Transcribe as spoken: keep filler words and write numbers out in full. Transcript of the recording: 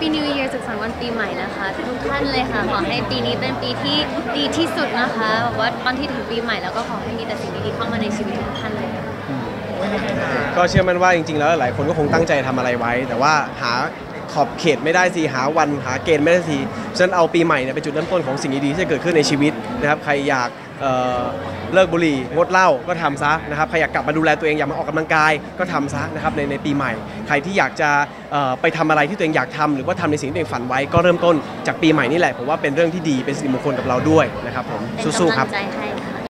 Happy New Year สุขสันต์วันปีใหม่นะคะทุกท่านเลยค่ะขอให้ปีนี้เป็นปีที่ดีที่สุดนะคะบอกว่าตอนที่ถึงปีใหม่แล้วก็ขอให้มีแต่สิ่งดีๆเข้ามาในชีวิตทุกท่านเลยก็เชื่อมั่นว่าจริงๆแล้วหลายคนก็คงตั้งใจทำอะไรไว้แต่ว่าหาขอบเขตไม่ได้สิหาวันหาเกณฑ์ไม่ได้สิฉะนั้นเอาปีใหม่เนี่ยเป็นจุดเริ่มต้นของสิ่งดีๆที่จะเกิดขึ้นในชีวิตนะครับใครอยากเลิกบุหรี่งดเหล้าก็ทำซะนะครับใครอยากกลับมาดูแลตัวเองอยากมาออกกำลังกายก็ทำซะนะครับในในปีใหม่ใครที่อยากจะไปทำอะไรที่ตัวเองอยากทำหรือว่าทำในสิ่งที่ตัวเองฝันไว้ก็เริ่มต้นจากปีใหม่นี่แหละผมว่าเป็นเรื่องที่ดีเป็นสิริมงคลกับเราด้วยนะครับผมสู้ๆครับ